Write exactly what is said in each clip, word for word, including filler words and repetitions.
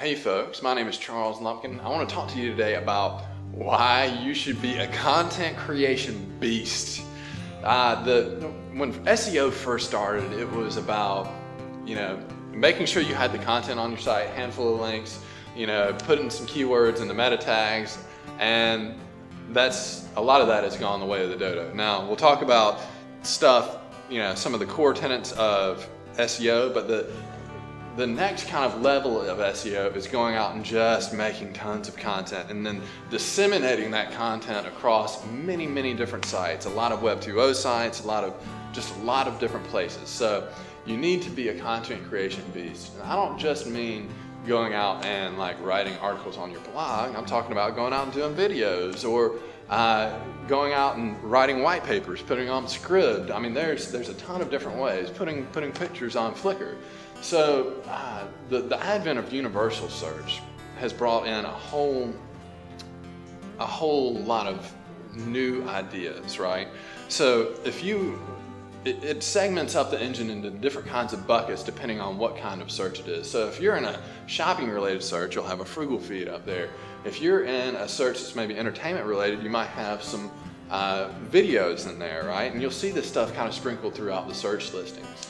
Hey folks, my name is Charles Lumpkin. I want to talk to you today about why you should be a content creation beast. Uh, the when S E O first started, it was about, you know, making sure you had the content on your site, handful of links, you know, putting some keywords in the meta tags, and that's a lot of that has gone the way of the dodo. Now we'll talk about stuff, you know, some of the core tenets of S E O, but the The next kind of level of S E O is going out and just making tons of content and then disseminating that content across many, many different sites, a lot of Web two point oh sites, a lot of, just a lot of different places. So you need to be a content creation beast. And I don't just mean going out and like writing articles on your blog. I'm talking about going out and doing videos or uh, going out and writing white papers, putting on Scribd. I mean, there's, there's a ton of different ways, putting, putting pictures on Flickr. So uh, the, the advent of universal search has brought in a whole, a whole lot of new ideas, right? So if you, it, it segments up the engine into different kinds of buckets depending on what kind of search it is. So if you're in a shopping related search, you'll have a frugal feed up there. If you're in a search that's maybe entertainment related, you might have some uh, videos in there, right? And you'll see this stuff kind of sprinkled throughout the search listings.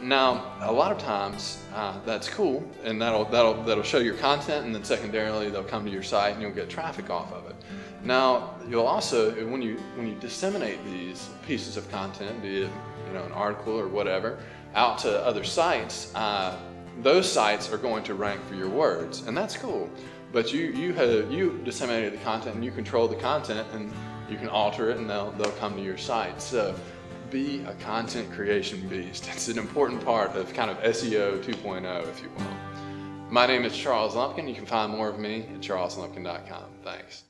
Now, a lot of times uh, that's cool, and that'll that'll that'll show your content, and then secondarily they'll come to your site, and you'll get traffic off of it. Now, you'll also when you when you disseminate these pieces of content, be it you know an article or whatever, out to other sites, uh, those sites are going to rank for your words, and that's cool. But you you have you disseminated the content, and you control the content, and you can alter it, and they'll they'll come to your site. So. Be a content creation beast. It's an important part of kind of S E O two point oh, if you will. My name is Charles Lumpkin. You can find more of me at charles lumpkin dot com. Thanks.